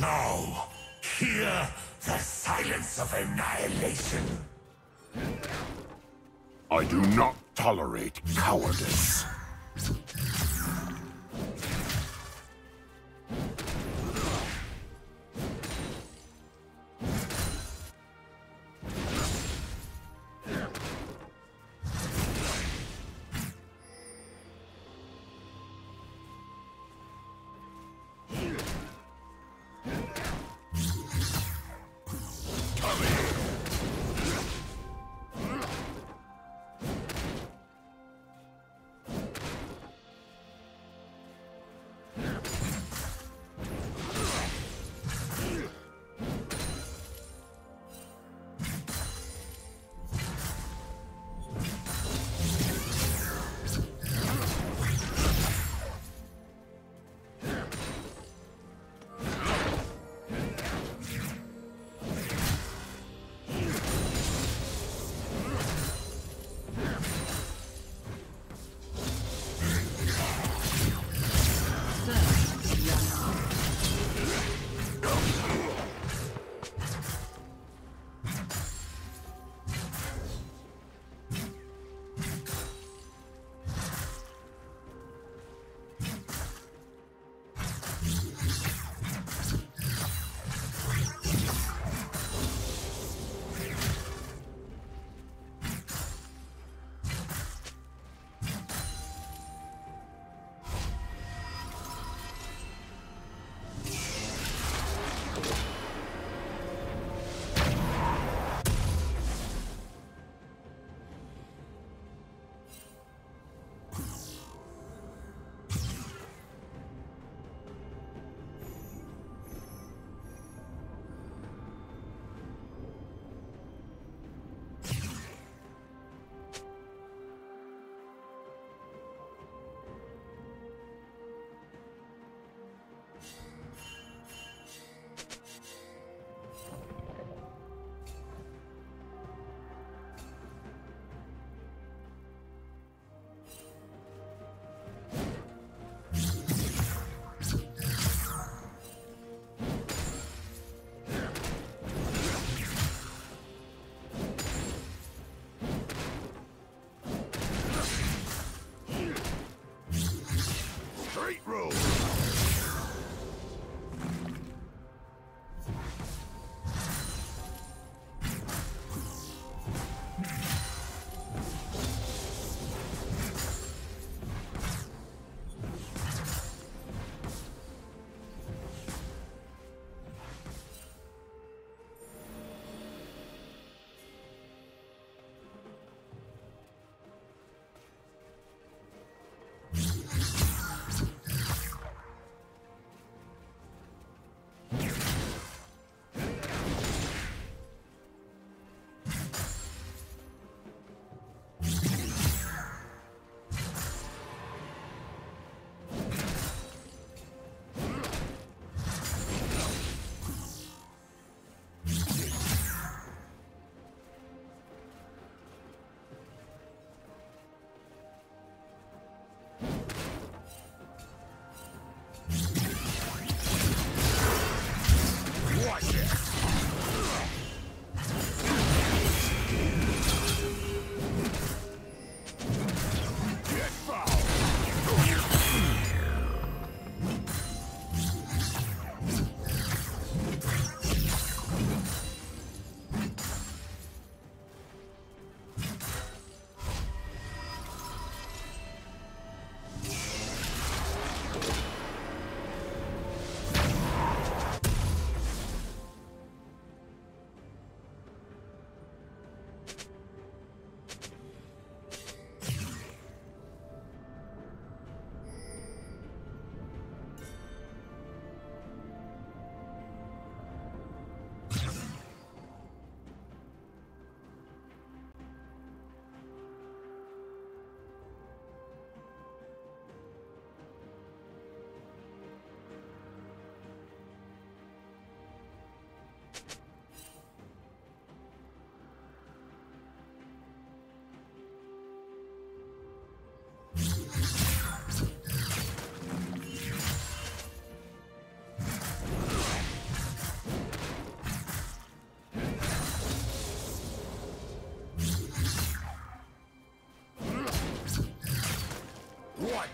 Now, hear the silence of annihilation. I do not tolerate cowardice.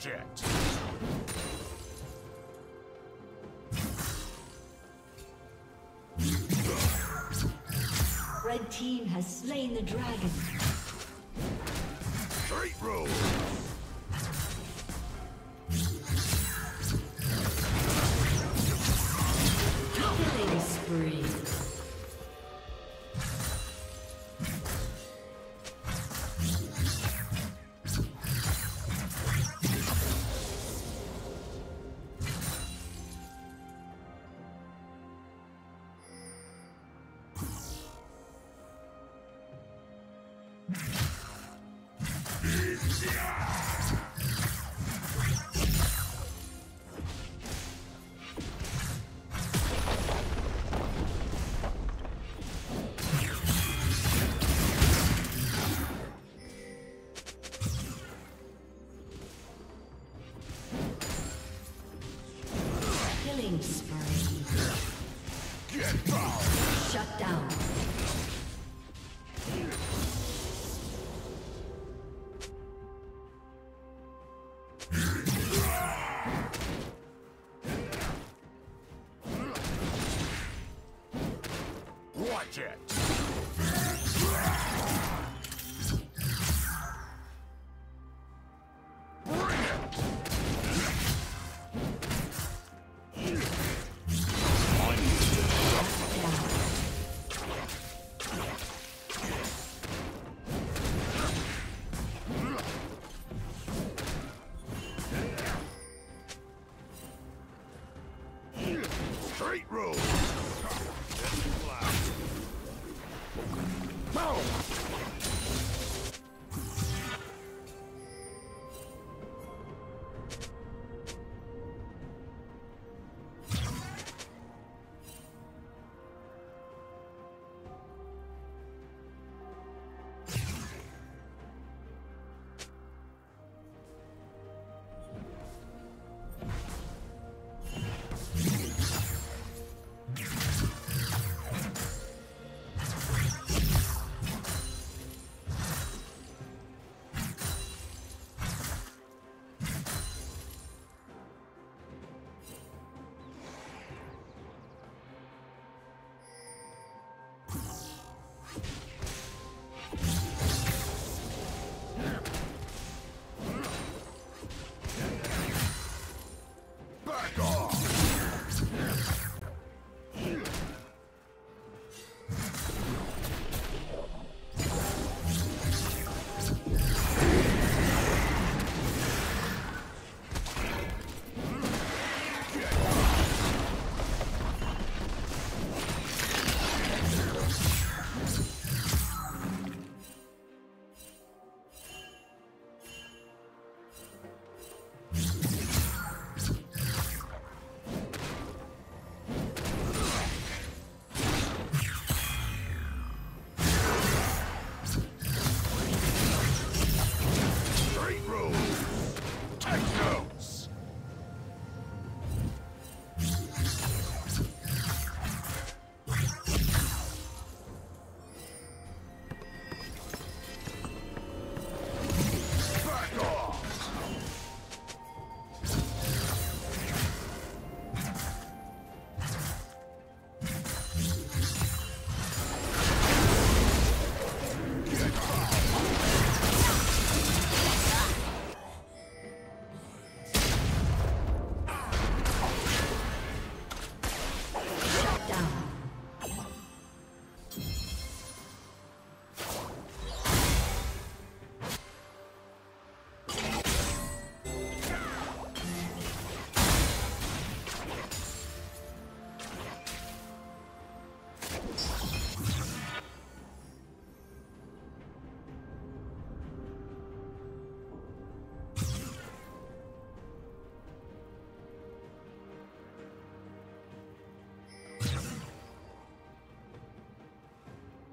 project. Red team has slain the dragon. Straight roll.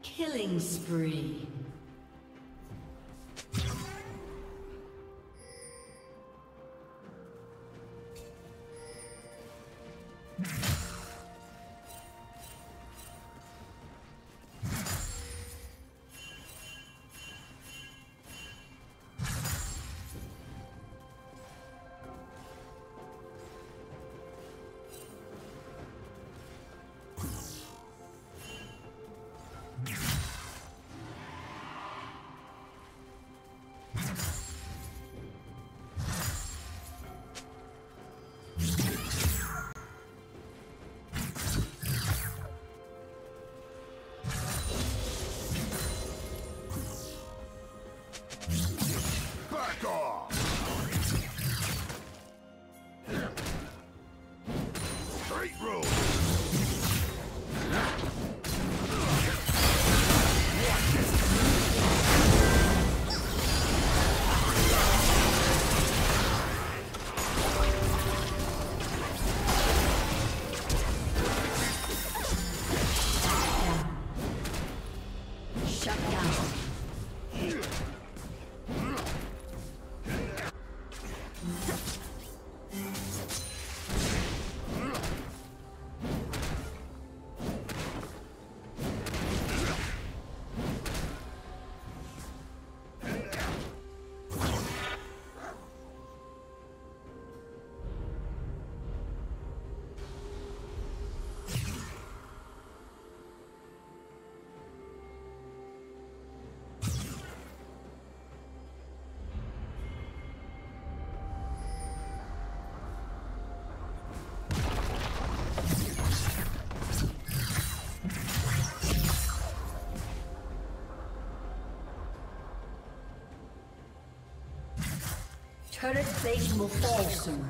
Killing spree. Killing spree. Turret plate will fall soon.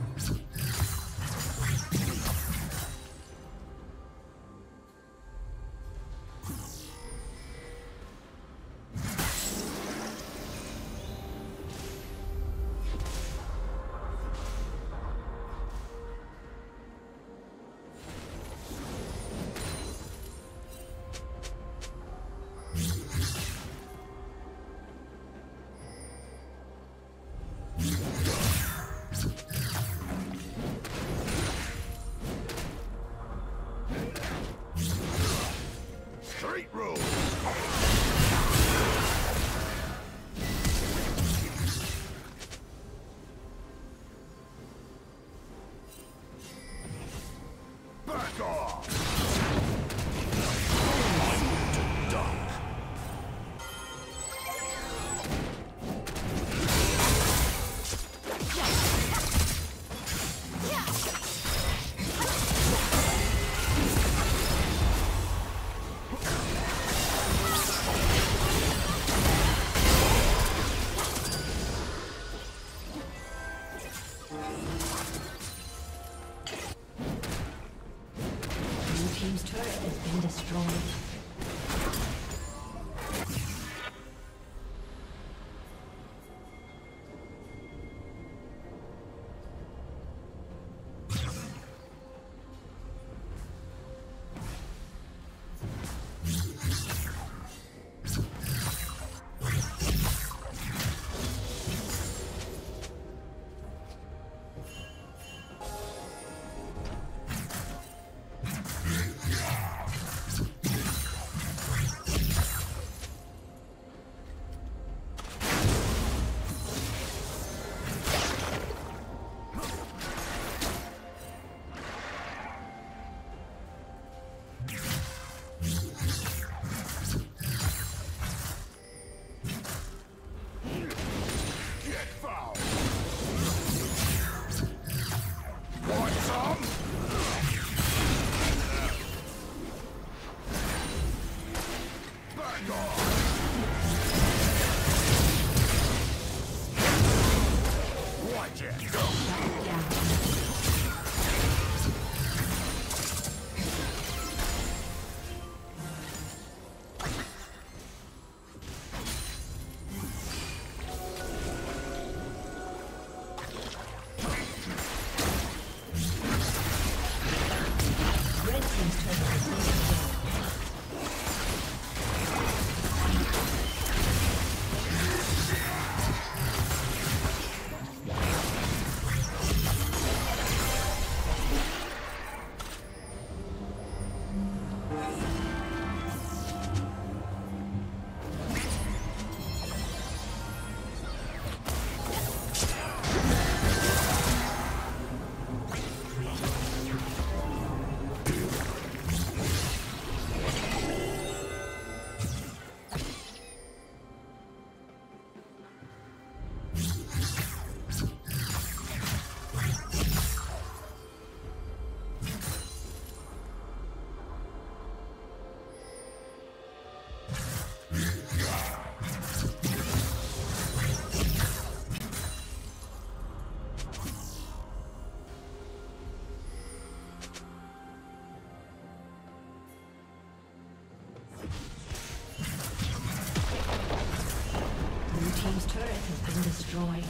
destroyed.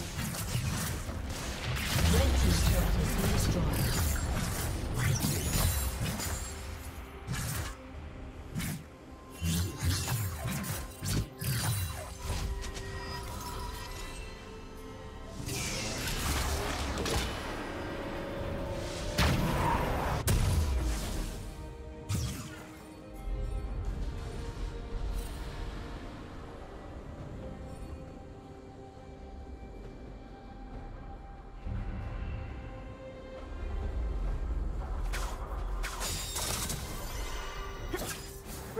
Red team's turret has been destroyed.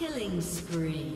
Killing spree.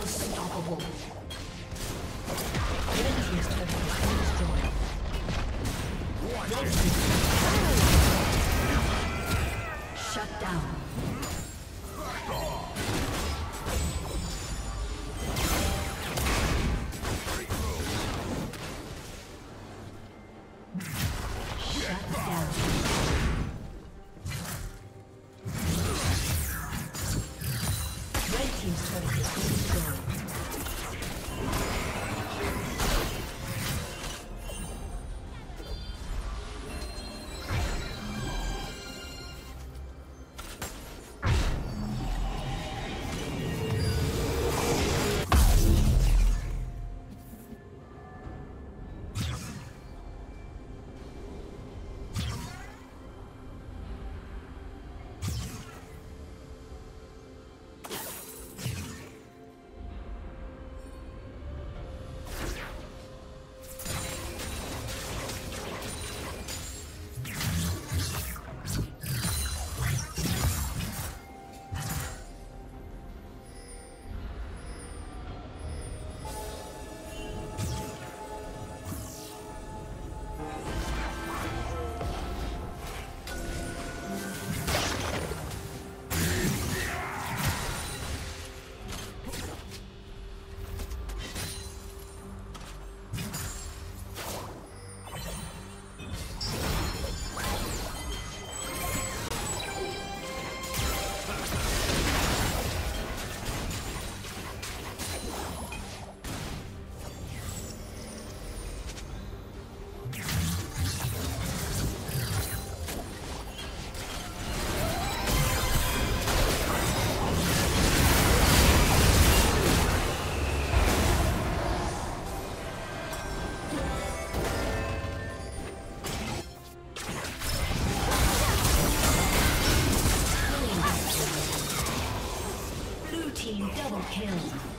Unstoppable. Enemy's turret has been destroyed. Shut down. Kill.